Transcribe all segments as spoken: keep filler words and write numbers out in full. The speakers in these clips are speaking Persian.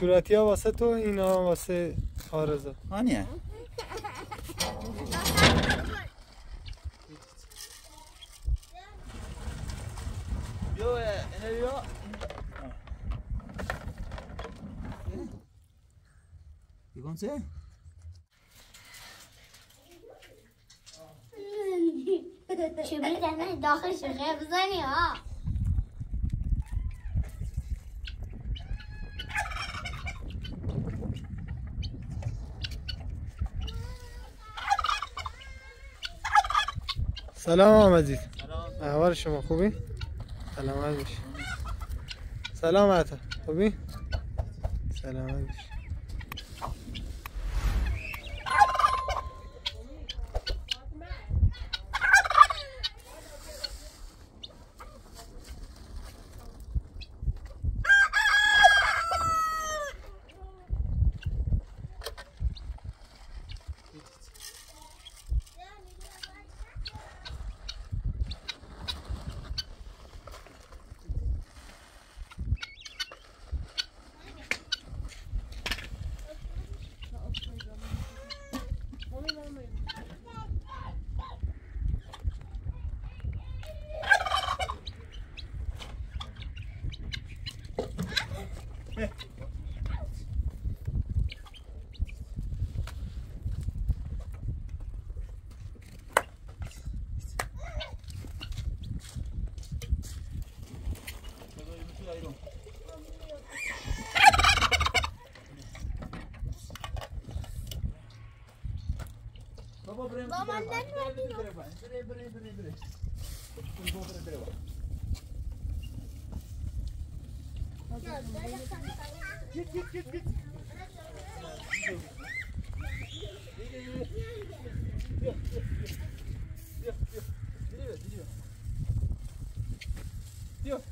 صورتی ها واسه تو، این ها واسه آرزو. آنیه بیا اینه بیا. بیگون سه؟ چی بیدنه داخلش خیب زنی ها. سلام عزیز، احوال شما خوبی؟ سلام عزیز. سلام عطا، خوبی؟ سلام عزیز. Baban dönmedi mi? Bire bire bire bire. Bire bire bire bak. Git git git git. Diyor diyor diyor. Diyor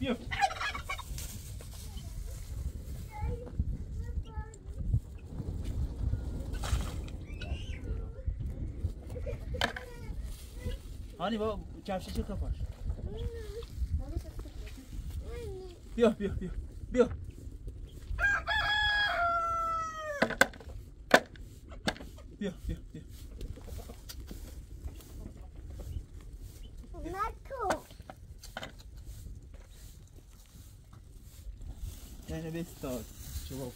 diyor. Hani baba çarşı çık kapar. Diyor diyor diyor. Diyor. Diyor diyor diyor. Marco. Yani bir star çabuk.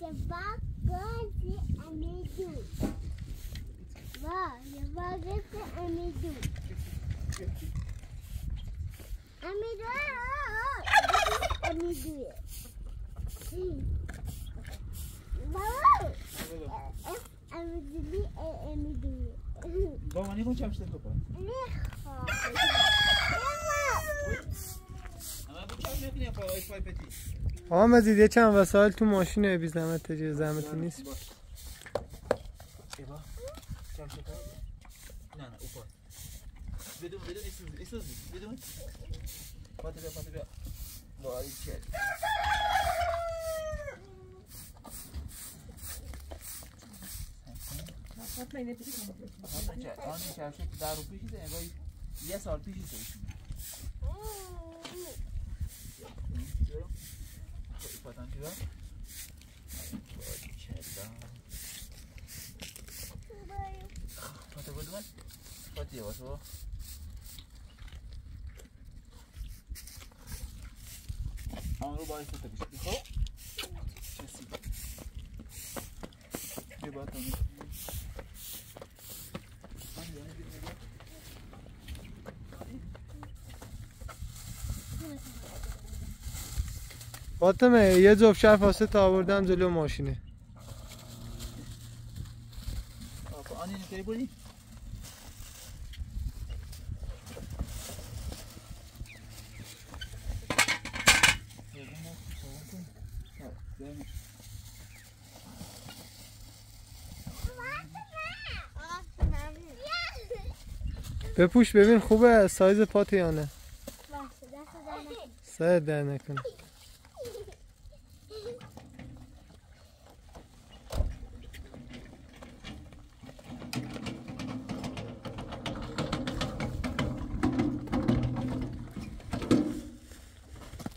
Çabuk gözü amidum. Va, je vois rester Amidou. Amidou, oh, oh, Amidou. Baba, Amidou et Amidou. Bon, on est bon, tu as acheté le copain. Maman. اما بچه‌ها می‌بینید پای پای پتی. آما دیدی چند وسایل تو ماشینه بی زحمت دیگه زحمت نیست. نه نه اوپا بدون بدون ایسوزی ایسوزی بدون پاته بیا پاته بیا وای چل پاته اینه پیشی پاته چل آن چرشه که در رو پیشیده اینگاه یه سال پیشیده پاتن چی دار وای چل دار Pati berdua, pati ya bos. Anggur baik kita bisa dihok. Di batang. Fatime, یه جفت شرفاسه تا آوردم جلو ماشینه. Can you put it? بپوش ببین خوبه سایز پات یا نه. سر در نکن.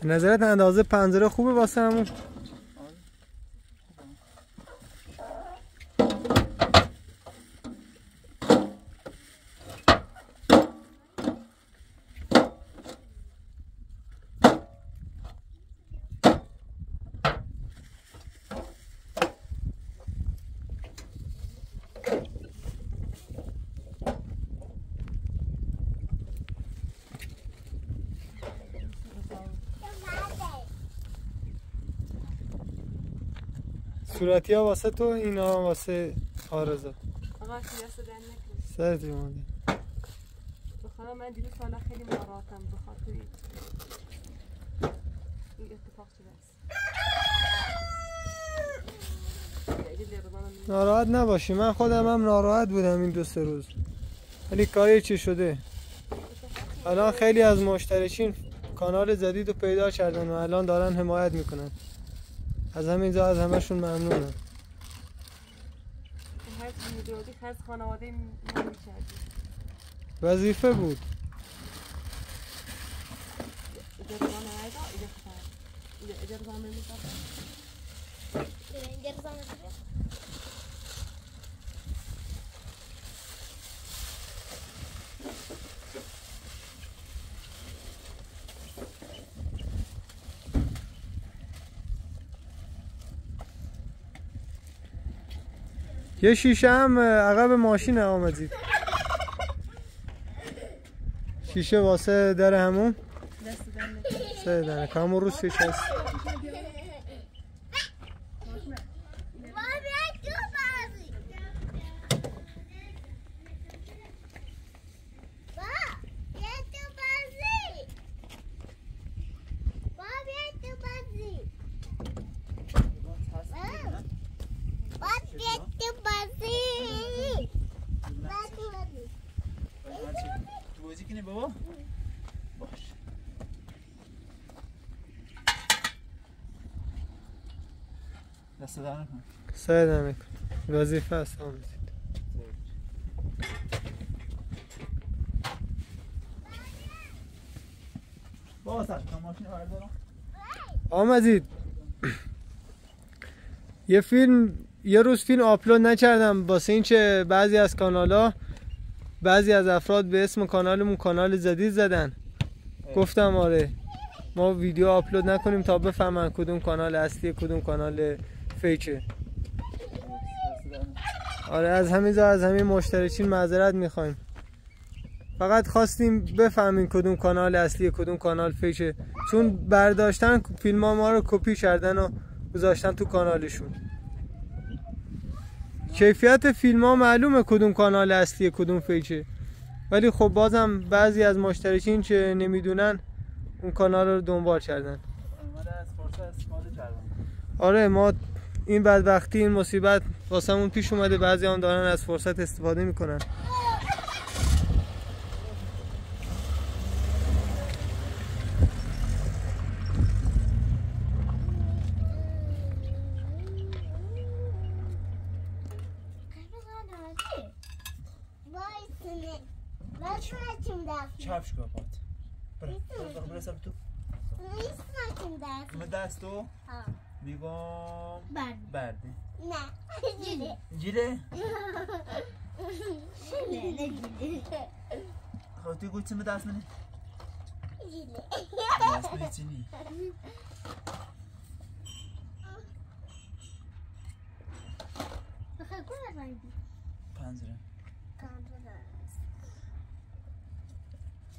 به نظرت اندازه پنجره خوبه واسه همون؟ صورتی ها واسه تو، این ها واسه آرزا. آقا سیاسه دن نکنی سر دیمانده بخواهم. من دیگه ساله خیلی مراتم بخاطر این این اتفاق شده است. ناراحت نباشی، من خودم هم ناراحت بودم این دو سه روز، ولی کاری چی شده؟ الان خیلی از مشترکین کانال جدید رو پیدا کردن و الان دارن حمایت میکنن. از همینجا از همشون ممنونم. وظیفه بود. یه شیشه هم عقب ماشین آمدید. شیشه واسه در همون سه دنه که همون روز شیشه هست. سعی نمیکنم. وظیفه است آمدید. باز ماشین بردارم. آمدید. یه فیلم یه روز فیلم آپلود نکردم واسه اینکه بعضی از کانال‌ها بعضی از افراد به اسم کانالمون کانال جدید زدن. گفتم آره ما ویدیو آپلود نکنیم تا بفهمن کدوم کانال اصلی کدوم کانال فیکه. آره از همین جا از همین مشترکین معذرت میخوایم. فقط خواستیم بفهمیم کدوم کانال اصلی کدوم کانال فیکه، چون برداشتن فیلم ها ما رو کپی کردن و گذاشتن تو کانالشون. کیفیت فیلم ها معلومه کدوم کانال اصلی کدوم فیکه، ولی خب بازم بعضی از مشترکین که نمیدونن اون کانال رو دنبال کردن. آره ما این بدبختی این مصیبت واسمون پیش اومده، بعضی هم دارن از فرصت استفاده میکنن. چپش کن پات. برای برای سر تو. میسازیم دست. تو؟ میگم برده. نه جیره. جیره؟ نه نه جیره. خب توی گوی چی به دست منی؟ جیره. دست منی چی نی؟ بخیر کنه بایدی؟ پنجره پنجره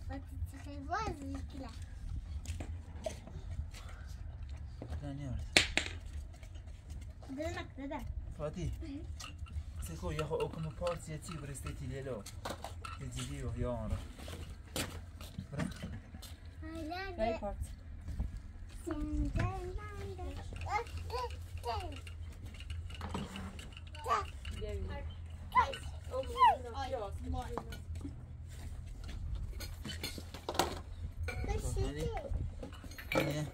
وقتی چی خیلی بازی کلا دانیار دانیار دادا فاتی سیکو یا خو اوکم پارس یا تی برستیتی لیلو تجیلیو یا آن را برا لای پارس نه اه اه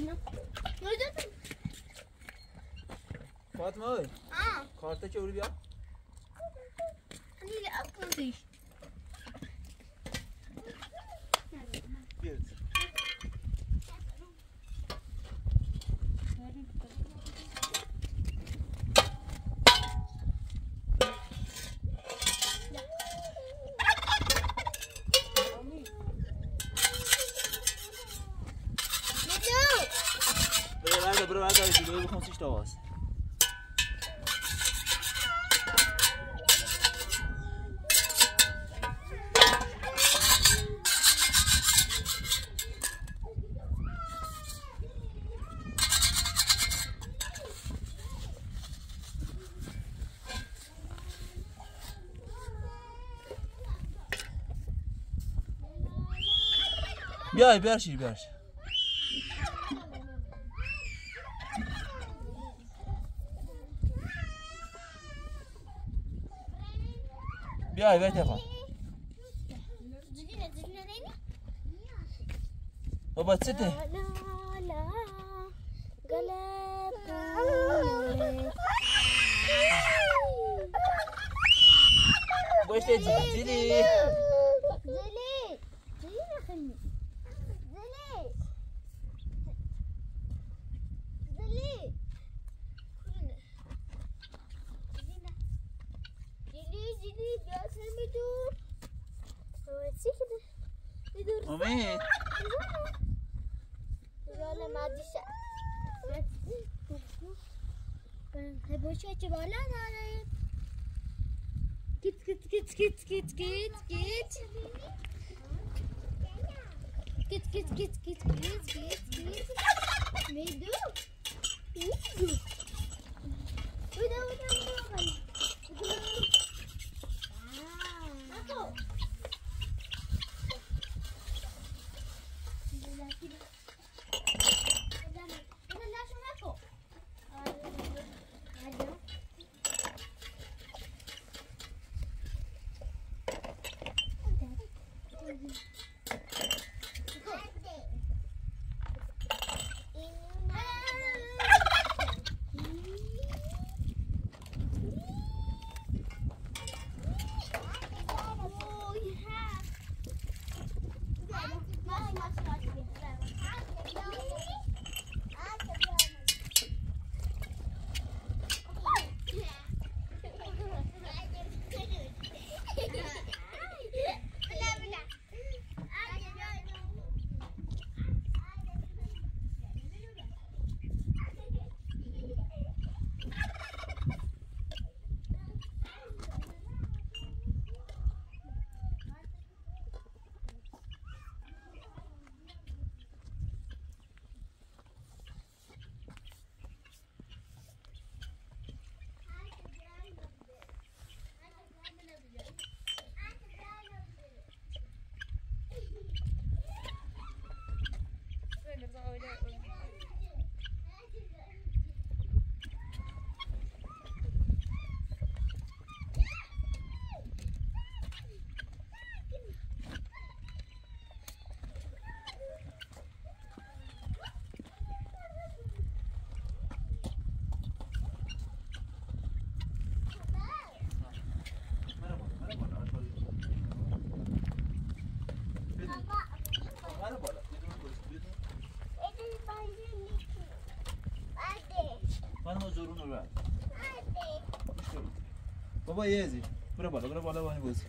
اینا. فاطمه آی کارتا که اورو بیا نیل اپوندی بیت برو برو برو دیگه بخوام سیش تا واس بیای برشی برشی بیای بیای تفا بابا چته گوشته زیلی امید بالا مادیشا بوشه چه بالا ناره کیت کیت کیت کیت کیت کیت کیت کیت کیت کیت کیت کیت کیت میدو میدو ودا ودا بابا یزی برو بالا برو بالا بانی بازی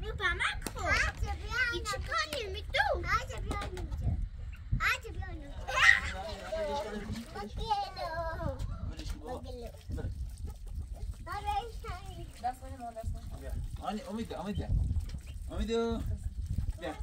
برو با من کن این چی کار نمی دو آجا بیا نمیجا آجا بیا نمیجا بگیلو بگیلو دست کنیم دست کنیم امیده امیده امیده بیا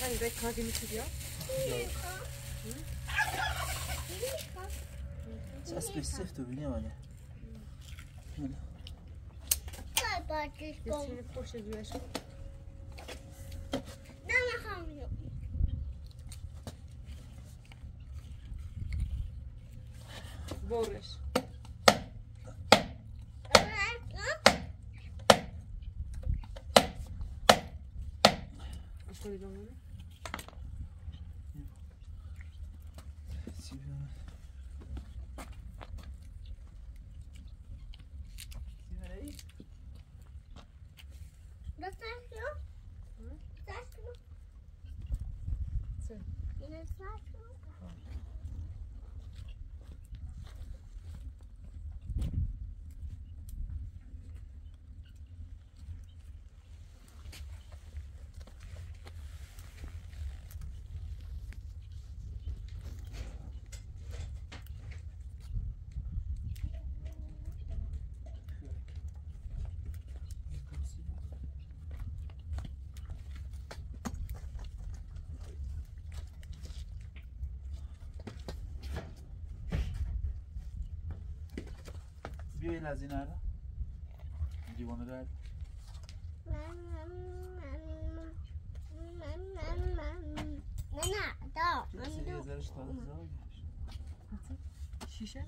Hani ben kahvemi sürüyor. Ça se perçoit de bien, voilà. Voilà. C'est une prochaine du H. Boris. Şöyle dönme. You're lazy, Nara. Do you want to ride? Shisha?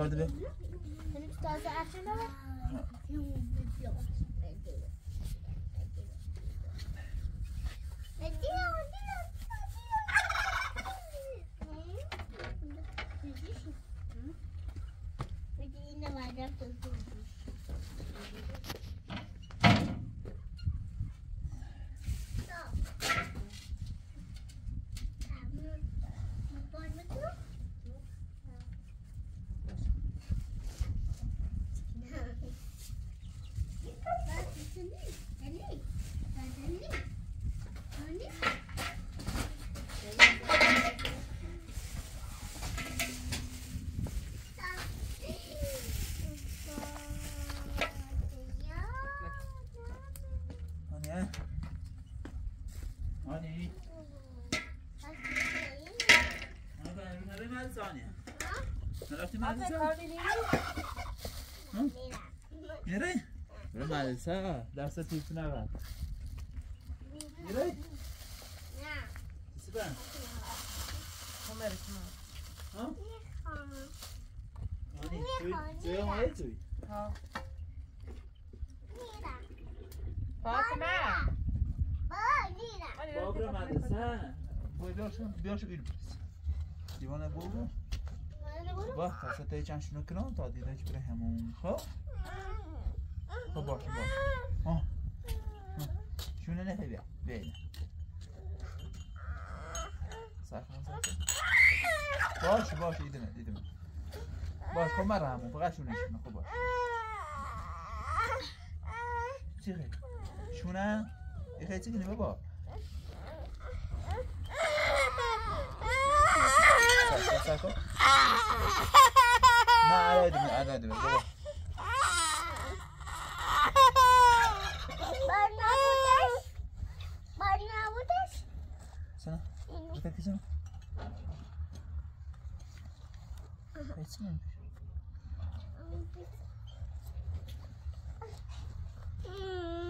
Hadi be. Benim taze açana var. Nereye? Maalesef derse tüpüne ver. Nereye? Süper. Kamerayı mı? Ha? Hani tüy, hani tüy. Ha. Nira. Fatma. Ba, Nira. Baba maalesef. Boydosun, boydosun bir. Divana baba. باشه تا تا چند شنو کنم تا دیده که بره همون خب خب باشه باشه شونه نه بیا بیا اینه سرکن سرکن باشه باشه دیدمه دیدمه باشه خب مره همون فقط شونه شونه خب باشه چی خیلی شونه ای خیلی چی کنی بابا سرکن سرکن نه علا دیدمه علا دیدمه بابا bakacağım. Geçmiyor.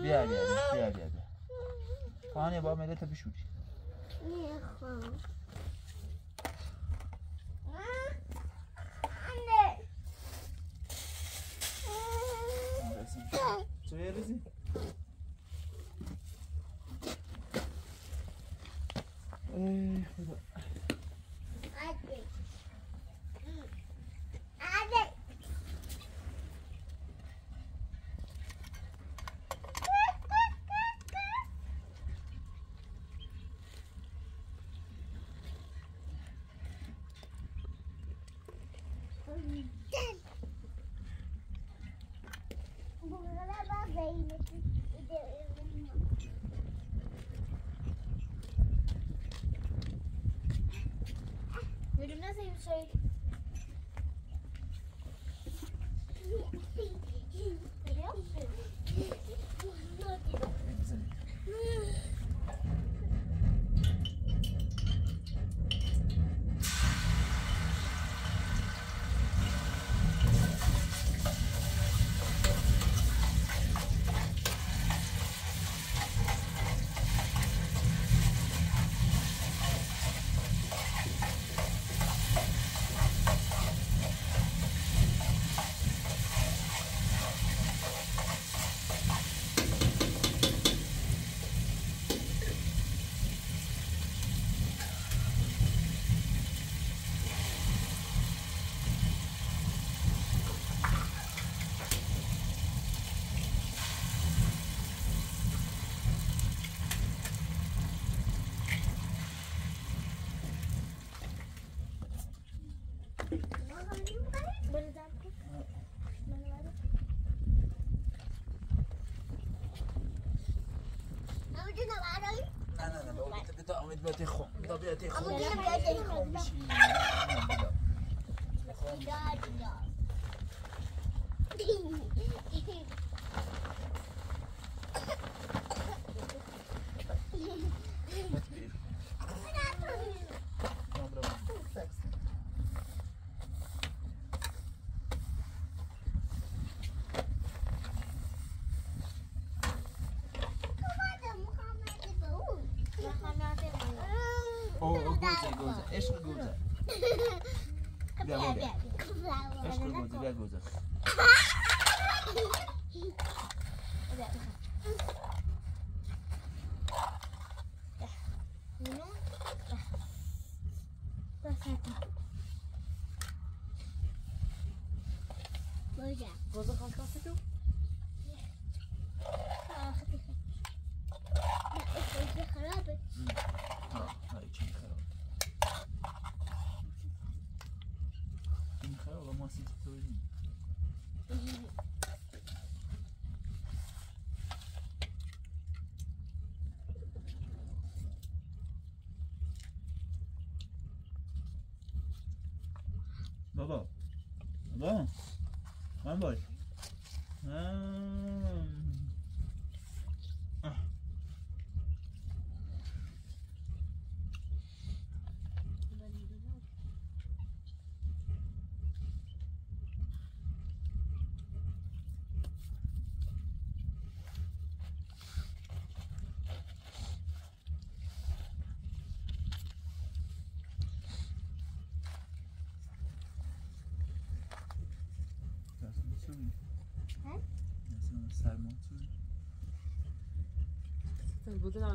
Diğer yerde, diğer yerde. Fani ba melete bişur. Ne yapalım? Anne. Çevirsin. Ey, hadi. Hadi. Hadi. Bölüm nasıl bir şey? Görüyor musun? Tabiatı xom. Tabiatı xom. Baba, baba, ben boy. بودن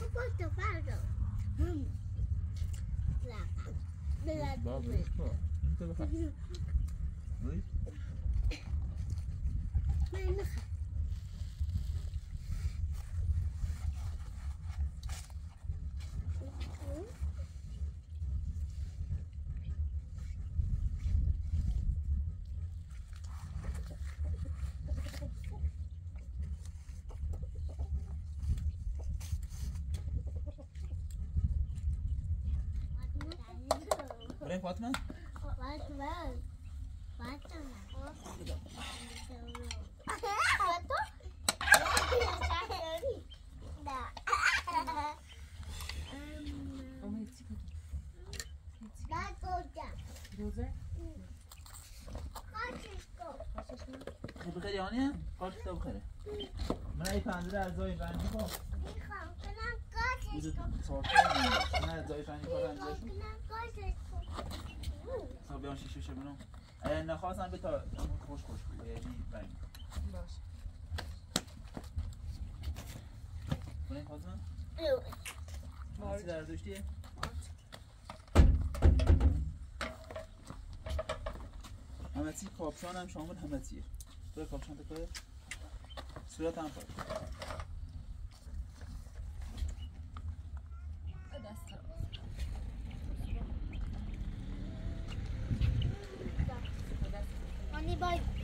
بابا تو فردا بابا بابا بابا بابا Fatma? Fatma. بخیری آنیه؟ کارت تا بخیره من این پنجره از دایی فنی کن میخوام کنم کارتش کن نه از دایی فنی کار انجام شد خب بیان شیشه شو بینام نخواستم به تا خوش خوش کنم یعنی بگیم باشه کنیم خواستم؟ ایوه ماسی در داشتیه؟ همتی کابشان هم شامل همتیه توی کابشان تکاره صورت هم پاید آنی باید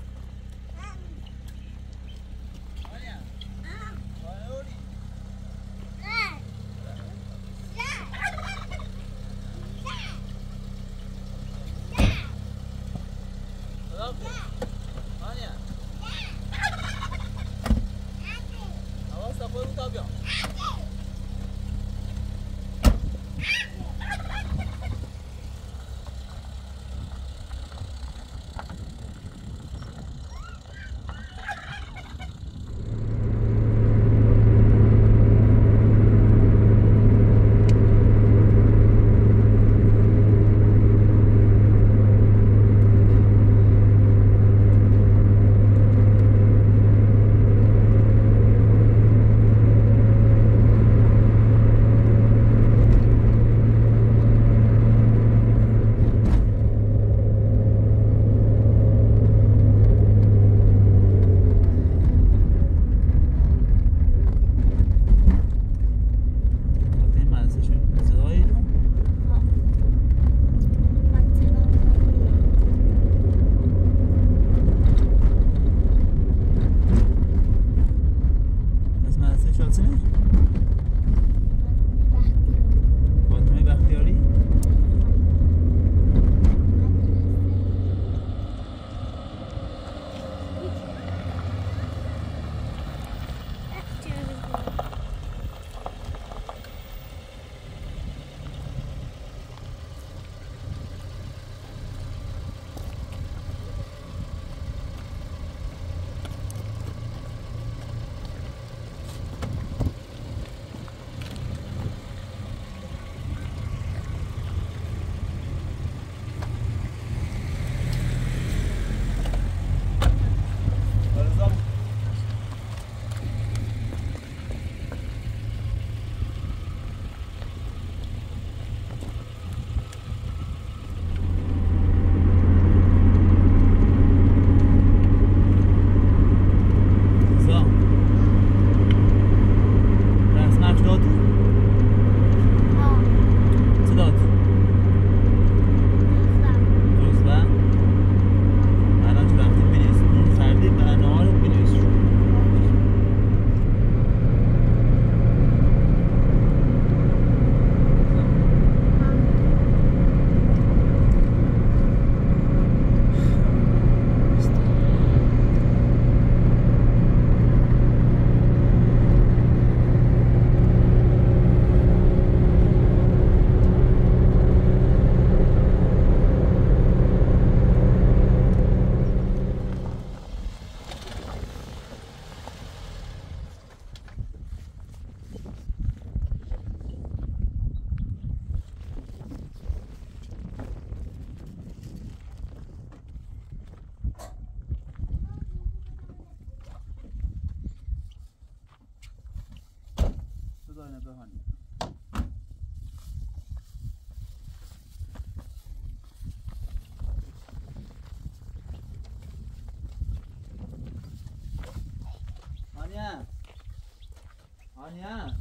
آنیا آنیا آنی آنیا آنیا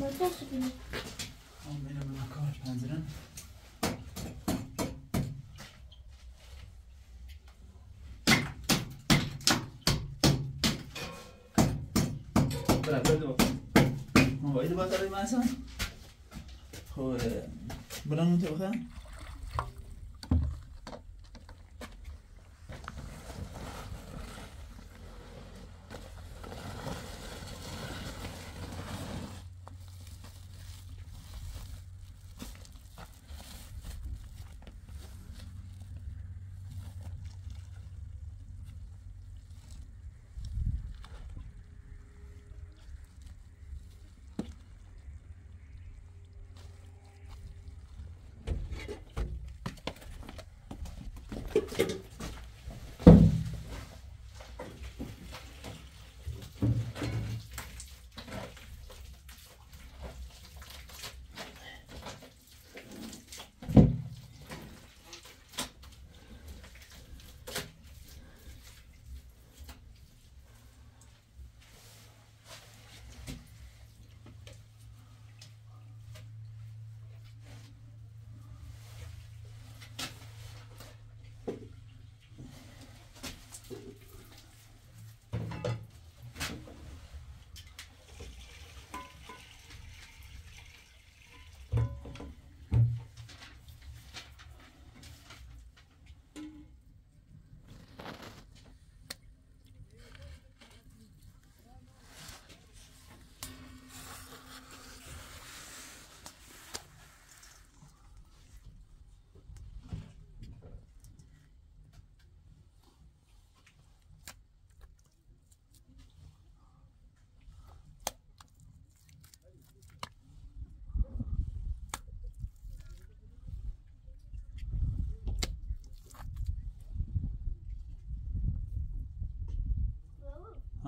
Baksana su gibi. Tamam benim hemen kapat pencereni. Bırak hadi bakalım. Ama iyi bakalım ben sana. Hore. Buranın öte bakalım.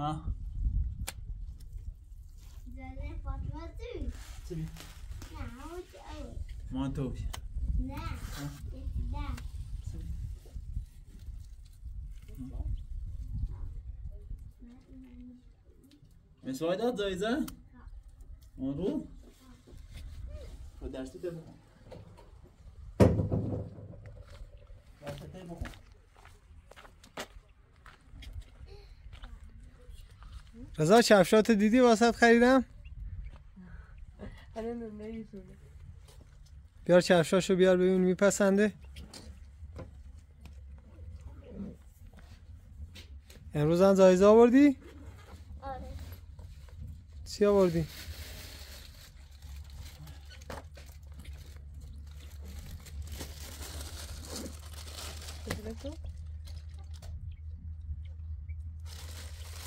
ها زين فاطمه تبي تبي نعم اول ما توش نعم نعم مساعده جایزه اون رو و درست بده درست بده رضا کفشات دیدی واسط خریدم؟ آره نمیتونه. بیار کفشاشو بیار ببین میپسنده. امروز هم جایزه آوردی؟ آره. چی آوردی؟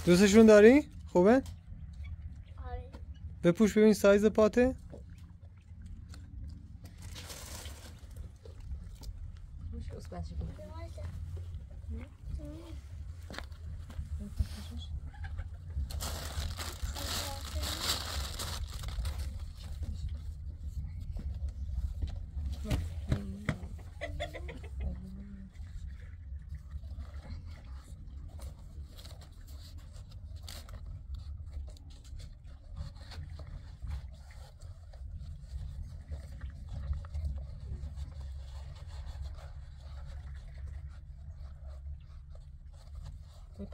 دوستشون داری؟ خوبه؟ آره. بپوش ببین سایز پاته.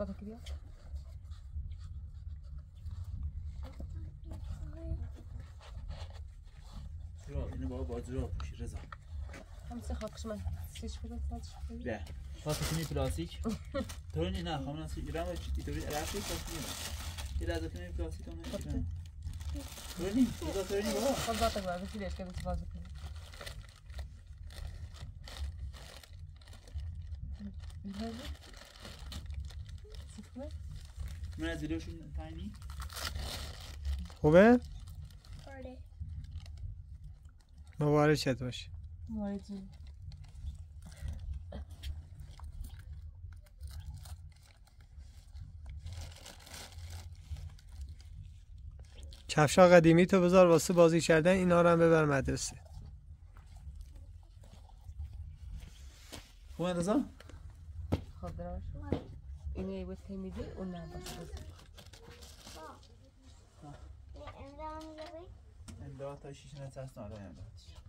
Para criar. Yok, yine baba bacıra pişireceğiz. Hem size hakışman. Siz şurada çalışın. Ya. Fakat yine plastik. Töreni ne? Hamına sıram ve itori erkek plastik. İlaç atmayı plastik onu. Töreni, bu da töreni baba. Fazla takla, bir fileş kadar fazla. Ne? من زیرشون تاینی خوبه؟ آره مبارک شد باش مبارک کفشا قدیمی تو بذار واسه بازی کردن اینا رو هم ببر مدرسه خوبه رضا؟ خب درست اینو یه وقت میدی اون نه باشه. Dá tá xixi na testa, olha aí, na testa.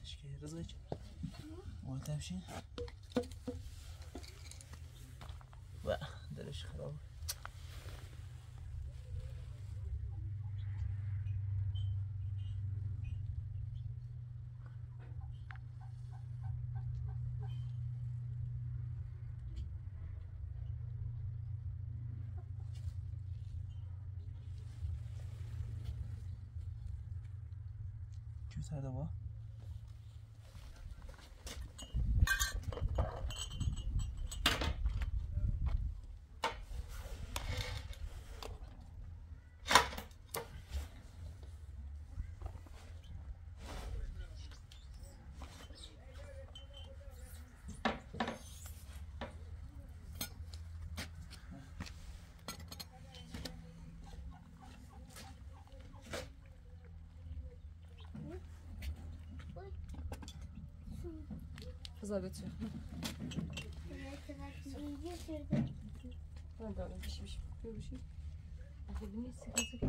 Acho que razıcı. O tepsi. Va, deriş xarab. Side of what? Kıza götür. Ben de öyle pişmiş. Böyle bir şey. Bunu hiç sıkıntı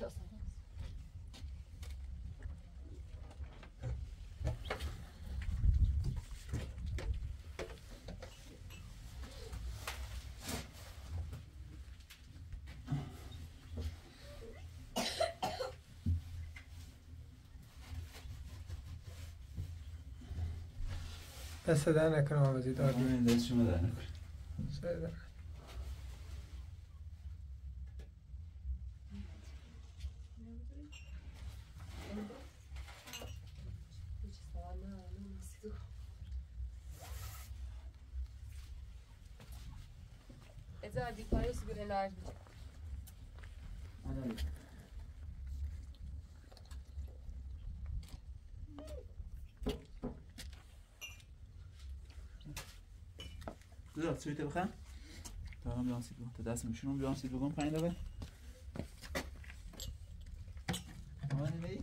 yok. دست در نکنم آمازی دار بیم دست شما در نکنم سایدن Ece abi parası gören harcayacak Anladım Güzel, suyuta bakayım. Tamam, bir an sit bakalım. Tadasını düşünün, bir an sit bakalım. Payında bak. Aman ne?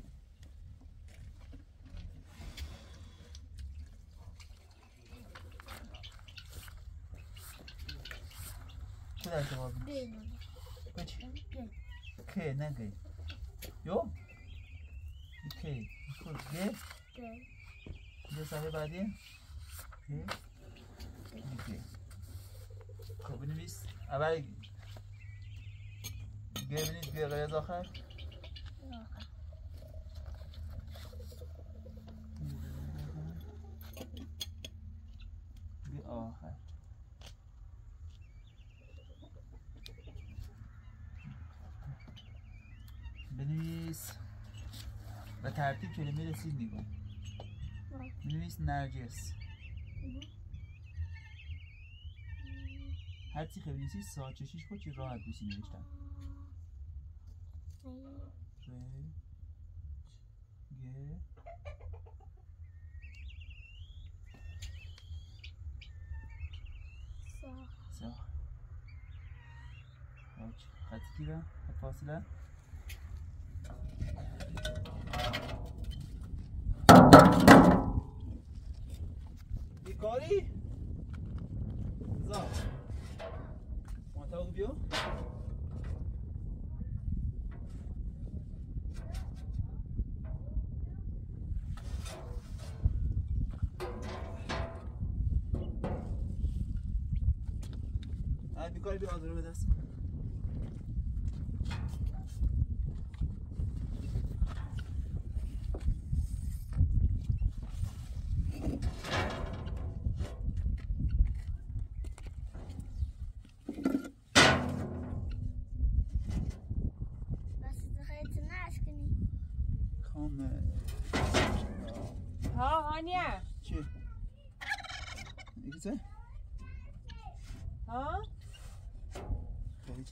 Kıraç yapalım. Kaç? K, ne G? Yo? K. G? G. Güzel sahibi adiye. K. K. خب بنویس اول گه بینید گه غیر از آخر گه آخر بنویس و ترتیب کلمه رسید میگم بنویس نرجس هر چی خیلی نیستی ساعت چشیش خود چی راحت بیسی نوشتن ره سا خطی کی را فاصله بیکاری زا Tavuk yok. Abi yukarı bir hazırım edersin.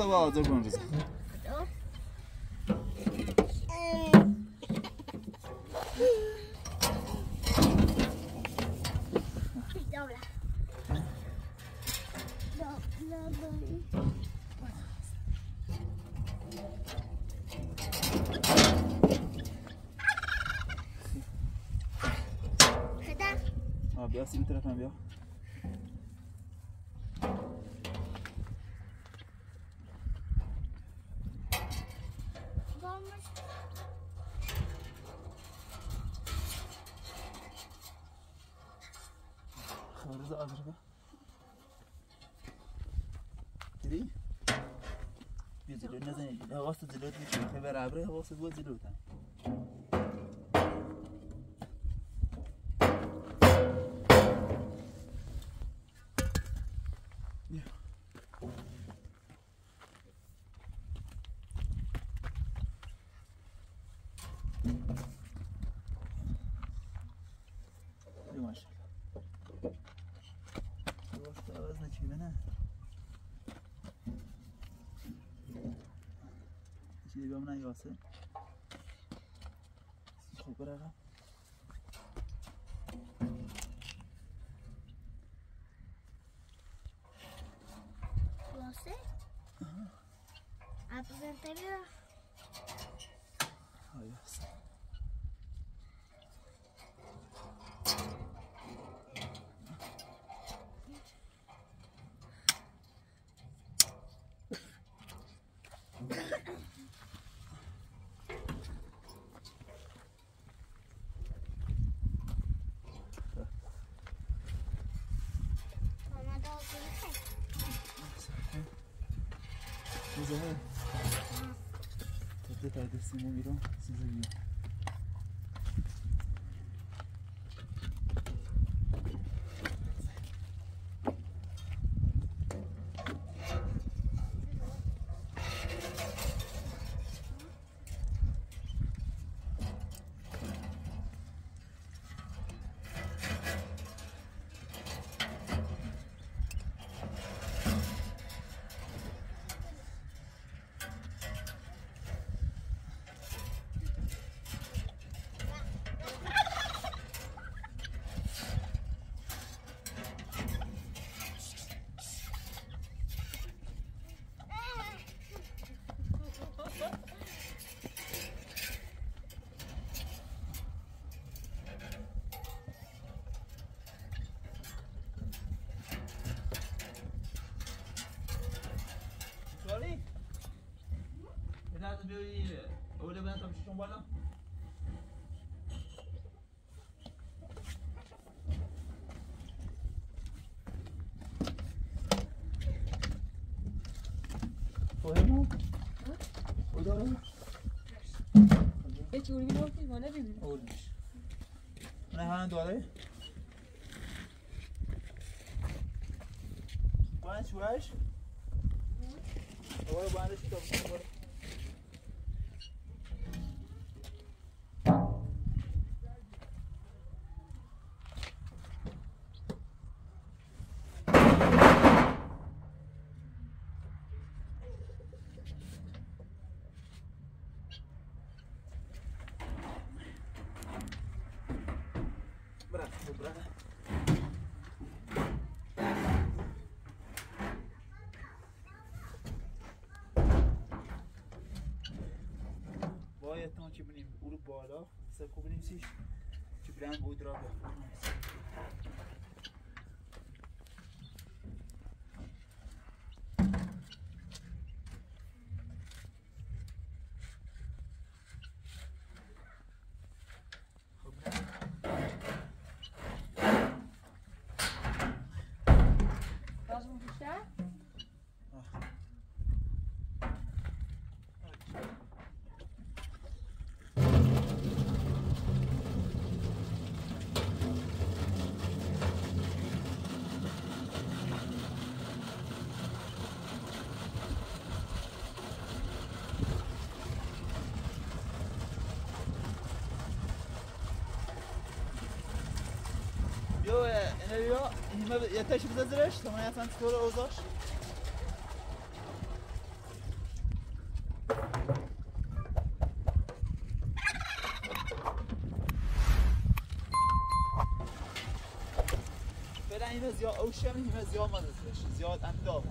رضا و آزار کن رضا. بیا سیب طرف هم بیا. خبرزه آزر با دیدی؟ بیا زیلو نزنی حواست زیلوت میکنی خبر عبره حواست بود زیلوت هم دیگه من یاسه خوب برقم یاسه اپزنتریه ها یاسه زهر تبدأ تعدد سمو ميرو سيزيو Où le vin comme je tombe là? Vraiment? Où dans l'eau? Et tu veux lui montrer, on a vu. On a un doigt là? Bon, tu vois? Ouais, bon, là, je suis comme ça. باید تون که بینیم او رو بالا سرکو بینیم سیش که برن بود را بالا Yeter şimdi de direş, tamam ya sen çıkıyor ozaş. he has your ocean, he has your mother's fish, he's your Andorra.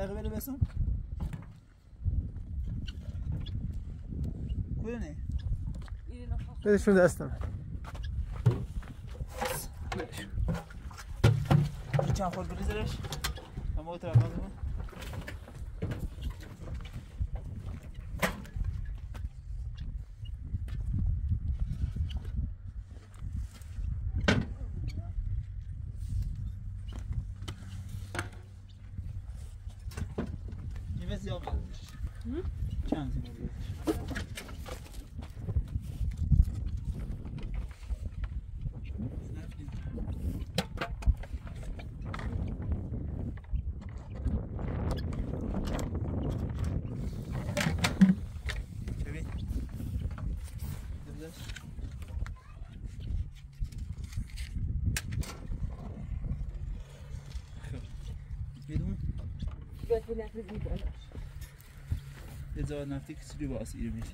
Arrivé le bassin? Buyurun. Ben şurada aslında. Geçen fol brizeleş. Ama o tarafa doğru. Jetzt aber nachdem ist über aus ihr mich.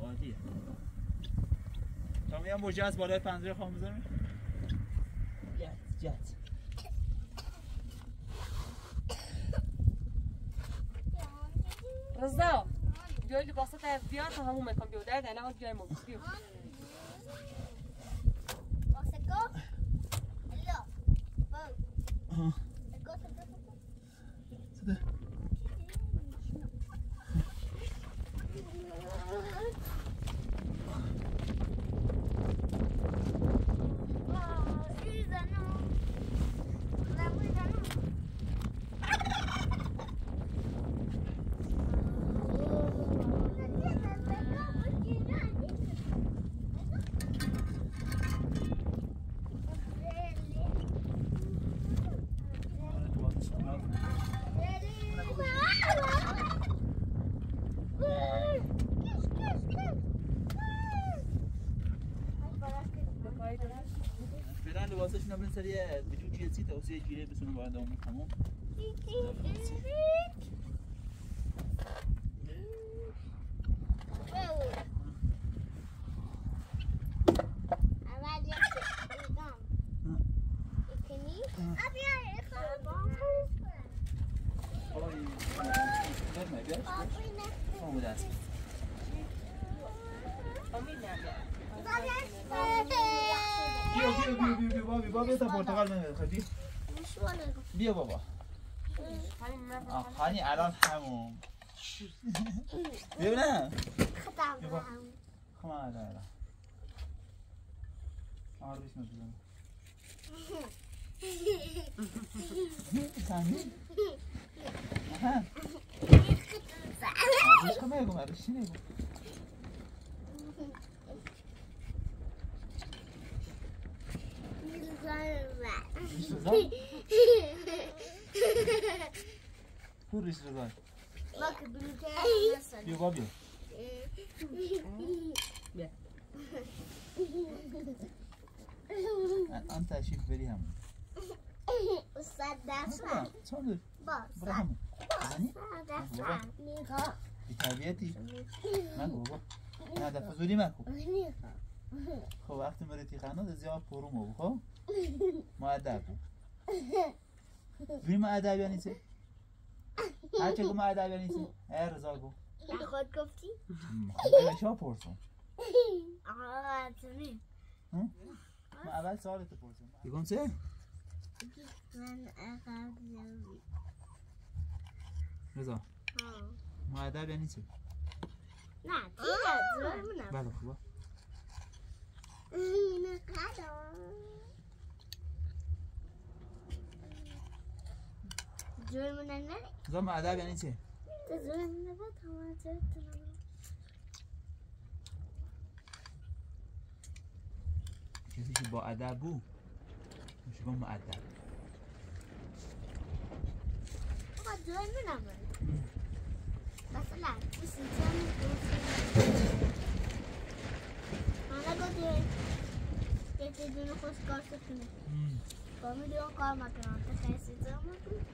Oh die. Tamam yan boca az balaya panzere falan mı? Gel, gel. رضا، جاي لي بساطة الفيار فهم الكمبيوتر ده أنا أقعد جاي موجود. بسكو؟ لا. بام. سكو سكو سكو. سریع بدون چیزی توصیه گیره بسونم باید آمون تمام بیا بابا آخانی الان همون بیا بینم بابا خمه الان الان آمار بشنو بزنم سمی آهان آبش کمه اگم آبش چی نگم Rıza? Kur iş Rıza. Bak bir nasıl? Yok abi. Gel. Anta şif veriyem. Usadafan. Çaldır. Bak. Bırak mı? Usadafan. Nika. Bitabiyeti. Ben baba. Ne de fazuli mako. خب وقتی میره تیخانه از یه پرو مو خب مؤدب وی مؤدب یعنی چی؟ هرچی که مؤدب یعنی چی؟ هر رضا گو خود گفتی؟ خب من چه پرسم؟ ها؟ ما اول سوالت بپرسم. یکم چه؟ من اقل زوی. رضا. مؤدب یعنی چی؟ نه، دیگه زوی بله خوبه. اینه قدم. زوی مونه نه؟ رضا مؤدب یعنی چی؟ زوی مونه با تمازه تنم. کسی که با ادب بود میشه با مؤدب. آقا دوی منم مثلا بسید جمعی حالا با دوی یکی دونه خوش کار سکنه با میلیون کار مکنم تا خیلی جمعی بود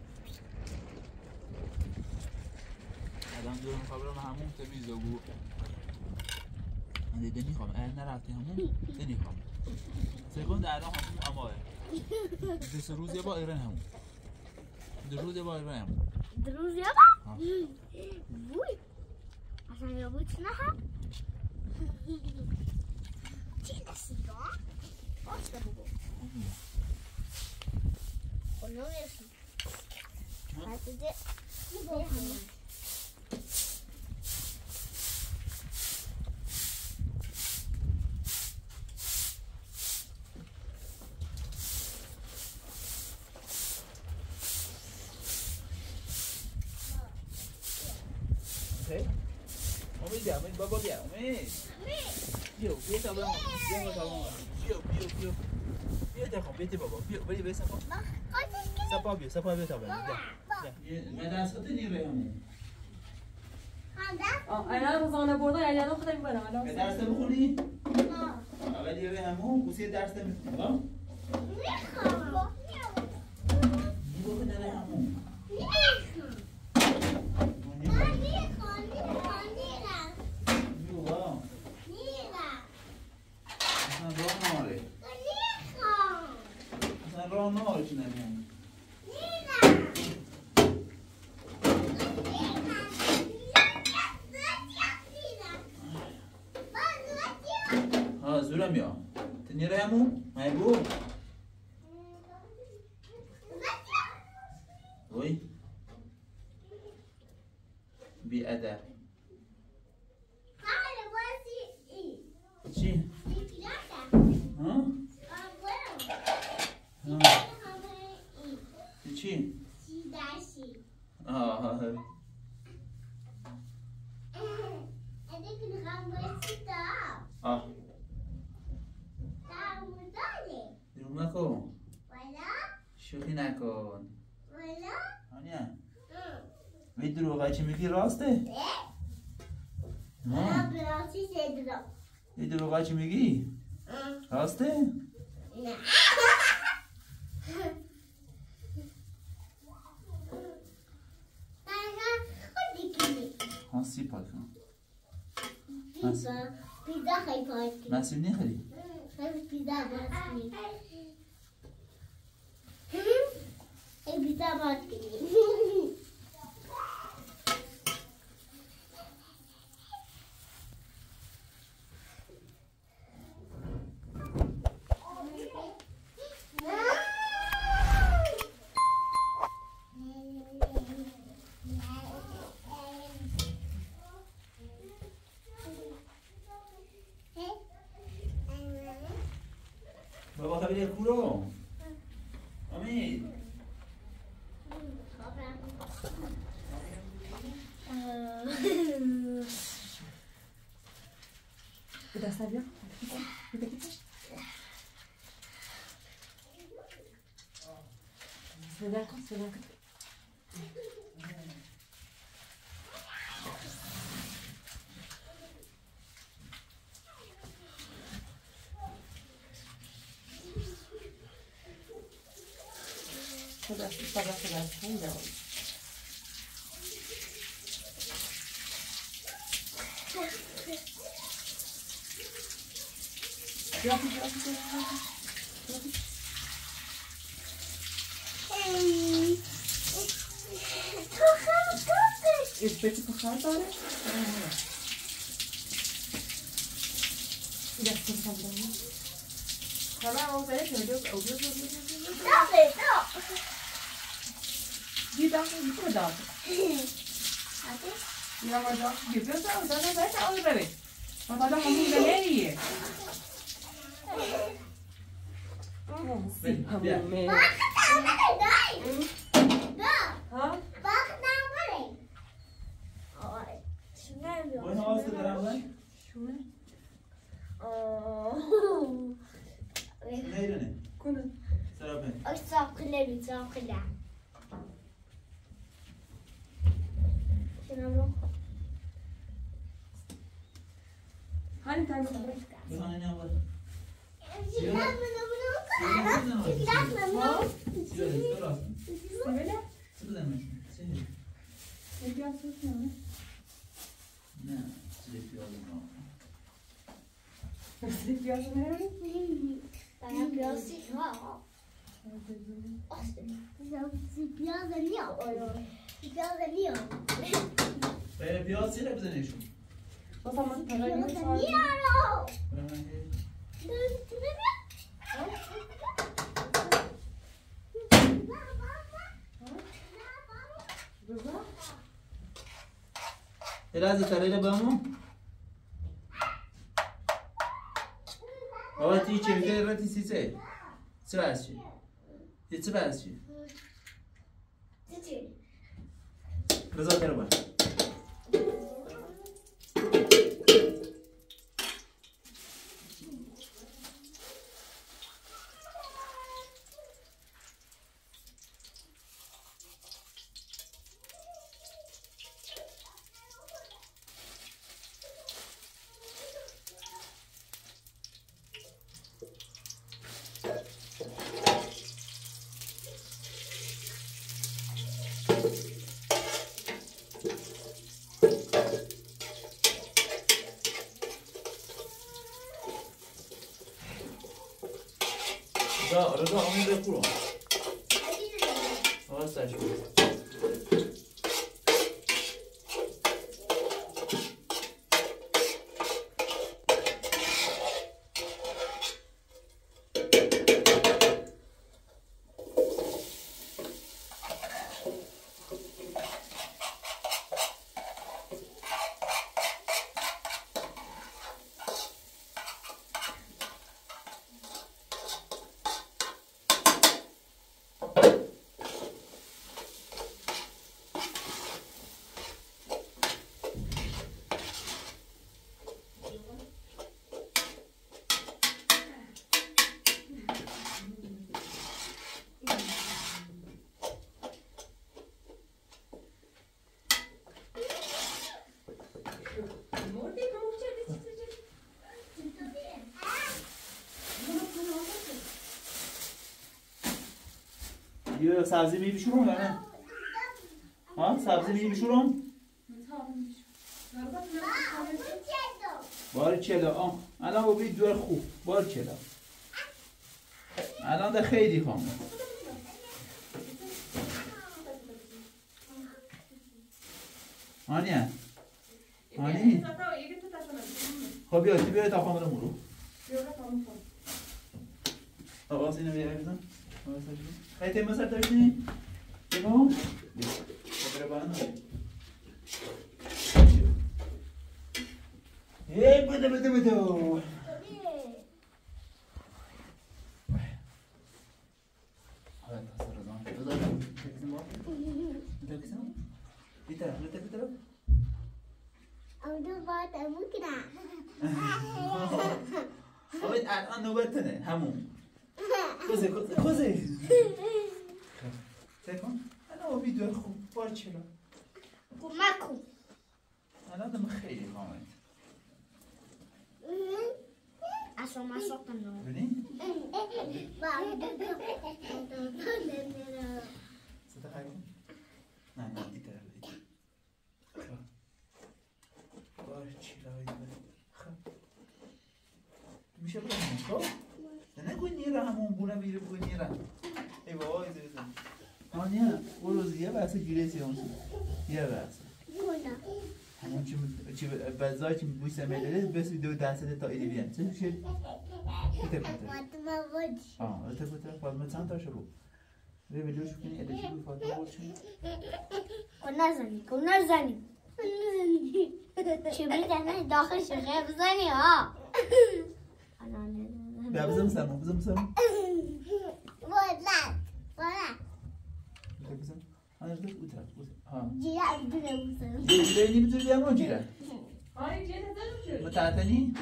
ادم دوی مخابرم همون تمیز و گو من دیده میخوام اه نرفتی همون دیده میخوام سیکون در راه همون اماه دست روز یه با ایران همون در روز یه با ایران همون در روز یه با؟ بوی اصلا یه بوی چنه هم؟ چی دستی با؟ باسته بگو خونه ویرسی بسته ده بگو همون بابا بیا امید بیا بیا تا بابا بیا تا بابا بیا بیا بیا بیا تا بابا بیا بابا بیا بیا بیا سپا سپا بیا سپا بیا تا بابا بیا مدرسات نیره همون الان روزانه برده الان خودم میبرم به درس بخونی؟ نه اول نیره همون کسی درس نمیخونی با؟ میخوام میگو که نره همون چی میگی راسته؟ نه براستی چه دروغ یه دروغا چی میگی؟ راسته؟ نه خاصی پاک کن پیزا خیلی پاک کن محصیب نی خیلی؟ خیلی پیزا باز کنی خیلی پیزا باز کنی Pedaço, pedaço, pedaço, um dela. Joga, joga, joga. Ei! Correndo, correndo! Esse peito correndo, olha. Şuna. Ooo. Neyle ne? Konu. Sarabın. O sakıla bir sakıla. Şuna bak. Hani tanrı var? Şuna ne var? Şuna mı ne var? Şuna mı ne var? Şöyle. Şöyle mi? Şöyle. Ne diyorsun sen? Ne? Sürekli oğlum. Você quer ver? Para pior se não. Já se pior da minha olha. Pior da minha. Para pior se não fazem isso. O zaman para mim. Para mim. Era de carreira vamos. Havati çevre havati sise, sırası, sırası. Rıza terba. Rıza, Rıza, onu da kurum. Hadi sen şöyle. یه سبزی بی بشورم نه؟ ها سبزی بی بشورم؟ بار چلا آم الان او بی دور خوب بار چلا الان ده خیلی خامه آنیا آنی خب بیا تی بیا تا خامه رو خب آس اینو بیا بزن Aí tem mais atalhinho. Tá bom? Tá gravando? Ei, bota, bota, bota. Olha, tá sorozão. Tá sorozão. Tá que se move? Tá que se move? Vita, vita, vita. Onde bota? É muito grande. Olha, ah, não bota, né? Ramon. کوزه کوزه کوزه تکون الان ویدیو خوب بار چرا کمک کن الان دم خیلی قامت اصلا ما ساختم نه ببین صدا خیلی نه نه دیگه بار چرا میشه بگم نگونیره همون بونه میره بگونیره ای بابا ایزه بزن آنیا او روز یه بحث گیره سیامون یه بحث همون چی چی بذار چی بوسه میدهد بس ویدیو دانسته تا ایدی بیان چه چی کته کته آه کته کته فاطمه چند تاشو بود ری ویدیوش کنی ادیشی بود فاطمه چی کنارزنی کنارزنی چی میکنی داخلش غیب زنی ها غیب زن سرم غیب زن سرم ولاد ولاد غیب زن آنها دست اوت اوت ها جیره دنبال جیره نیم جیره یا من جیره آی جیره دارم جیره متعادلی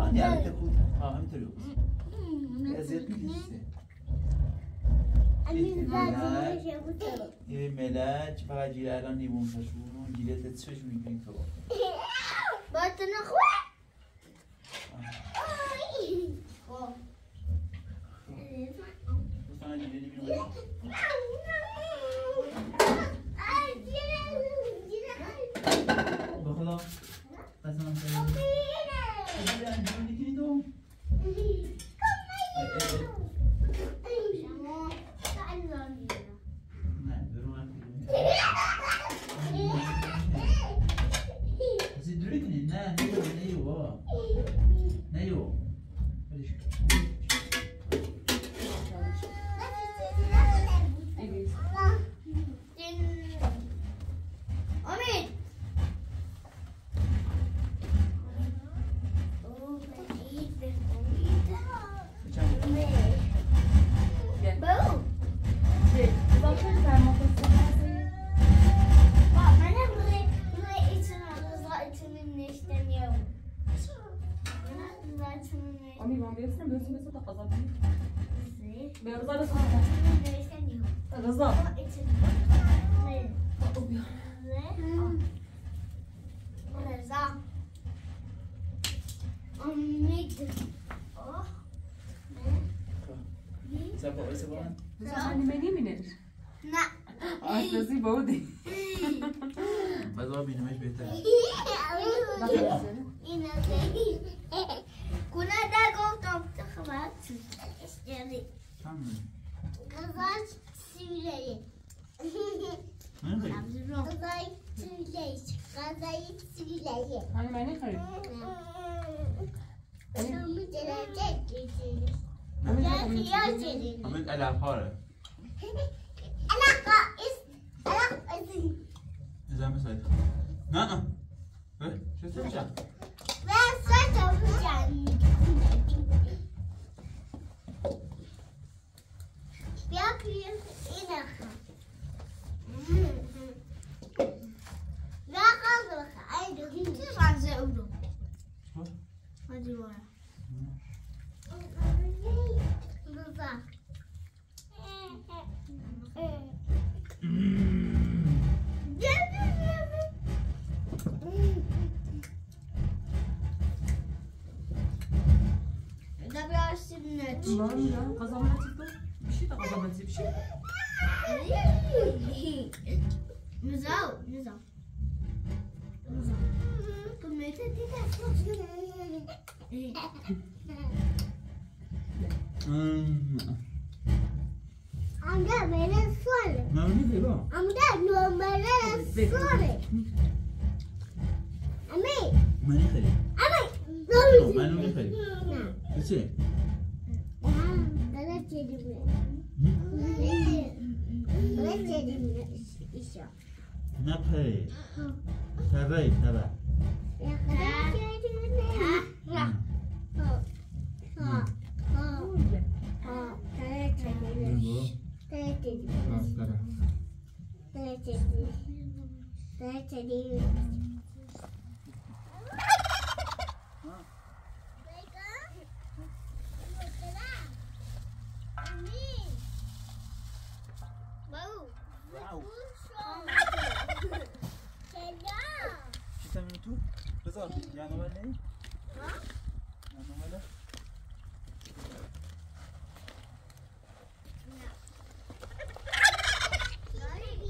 آنها هم تکوت ها هم تلو ازیت میکنی این ملاج این ملاج فقط جیره الان نیمون فشون جیره تتسوج میکنی تو باعث نخواه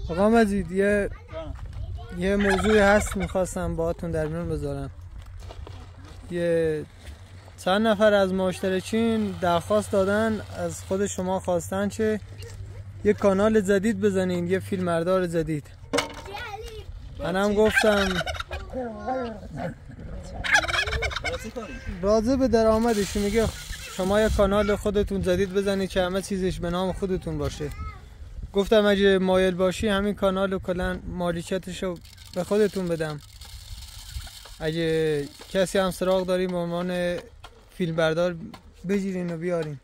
آقا مجید یه یه موضوعی هست میخواستم باهاتون در میون بذارم. یه چند نفر از مشترکین درخواست دادن، از خود شما خواستن که یه کانال جدید بزنین، یه فیلمبردار جدید. منم گفتم راضی به درآمدش میگه شما یه کانال خودتون جدید بزنید که همه چیزش به نام خودتون باشه. گفتم اگه مایل باشی همین کانال و کلا مالکیتشو به خودتون بدم. اگه کسی هم سراغ داریم به عنوان فیلم بردار بگیرین و بیارین.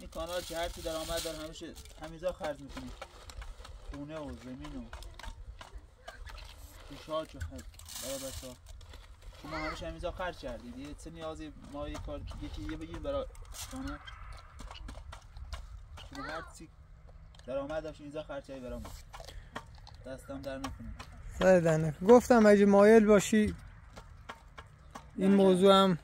این کانال که هر چی درآمد داره همیشه همیزا خرج میکنید. دونه و زمین و شاک و برای بچه‌ها. شما همیشه همیزا خرج کردید. یه چه نیازی ما یه کار یکی یه بگیریم برای خانه. شما هر چی درآمد داشتین همیزا خرج کردید برام. دستم در نکنه. سایدن. گفتم اگه مایل باشی این موضوع هم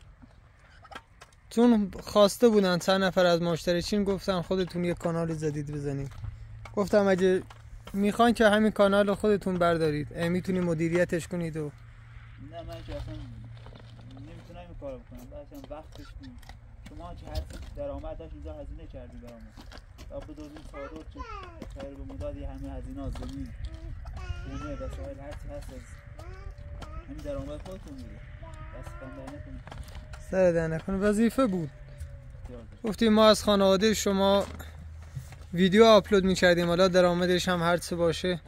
چون خواسته بودن چند نفر از مشترکین گفتن خودتون یک کانال جدید بزنید. گفتم اگه میخوان که همین کانال خودتون بردارید میتونی مدیریتش کنید و نه من که اصلا نمیتونم این کارو بکنم. اصلا وقتش نمی شما که هر درآمد داشت اینجا هزینه کردی برام. تا بدون تعارف تو خیر به مدادی همین هزینه زمین دونه وسایل هر چی هست همین درآمد خودتون میده. دست بنده نکنید. سر در نکن وظیفه بود. گفتیم ما از خانواده شما ویدیو آپلود میکردیم حالا درآمدش هم هر چه باشه.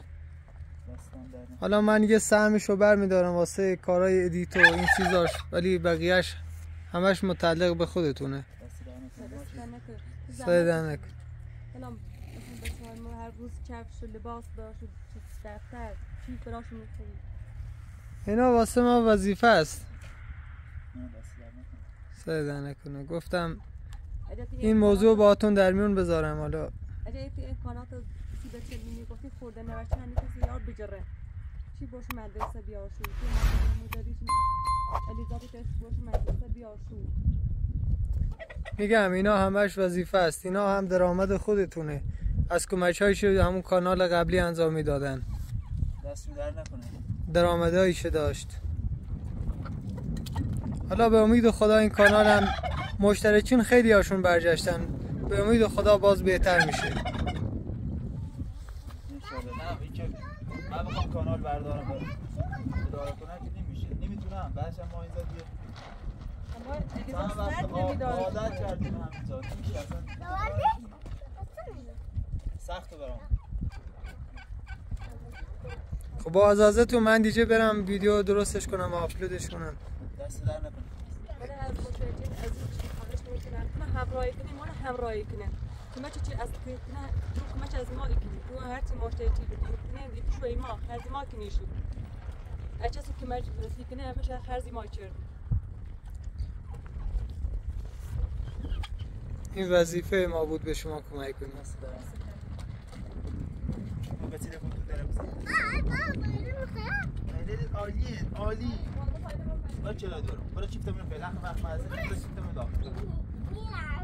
حالا من یه سهمشو برمیدارم واسه کارهای ادیت و این چیزاش ولی بقیهش همش متعلق به خودتونه. سر در نکن. هر روز کفش و لباس داشت و دفتر چی براش میخوید اینا واسه ما وظیفه است. سعی نکنه گفتم این موضوع باهاتون در میون بذارم. حالا اگه امکانات چی بچه میگفتی خورده نوشته همین کسی یاد بجره چی باش مدرسه بیاشو الیزابت اس باش مدرسه بیاشو. میگم اینا همش وظیفه است. اینا هم درآمد خودتونه. از کمک‌هایش همون کانال قبلی انجام میدادن. دست در نکنه. درآمدهایش داشت. حالا به امید خدا این کانال هم مشترکین خیلی هاشون برگشتن. به امید خدا باز بهتر میشه. انشالله. نه اینکه من بخوام کانال بردارم اداره کنم که نمیشه. نمیتونم. بعدش ما اینجا دیگه اما اگه عادت کردیم همینجا نمیشه اصلا. سخته برام. خب با اجازهتون من دیگه برم ویدیو درستش کنم و آپلودش کنم. دست در نکنید. برای هر مشترک عزیز خواهش می‌کنم ما همراهی کنیم، ما همراهی کنیم. شما چی از نه شما چی از ما کنید. تو هر چی مشترکی بدید. نه شوی ما، هر ما کنید. اچ اس که ما رسید کنه همش هر ما کرد. این وظیفه ما بود به شما کمک کنیم. دست در نکنید. بچه‌ها خودتون درم بزنید. آ عالیه، عالی. باشه دارم. برای چیپتمون فعلا وقت ما از چیپتمون داخل.